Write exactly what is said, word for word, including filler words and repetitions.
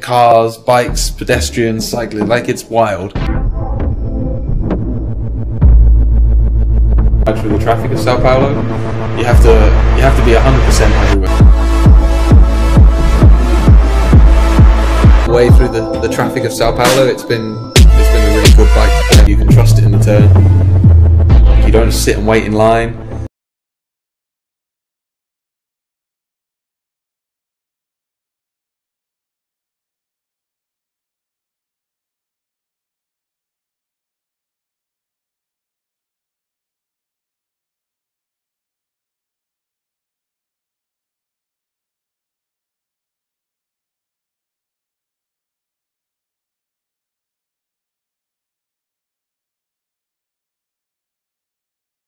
Cars, bikes, pedestrians, cycling, like it's wild. Through the traffic of Sao Paulo, you have to you have to be one hundred percent everywhere. The way through the, the traffic of Sao Paulo, it's been it's been a really good bike. You can trust it in the turn. You don't sit and wait in line.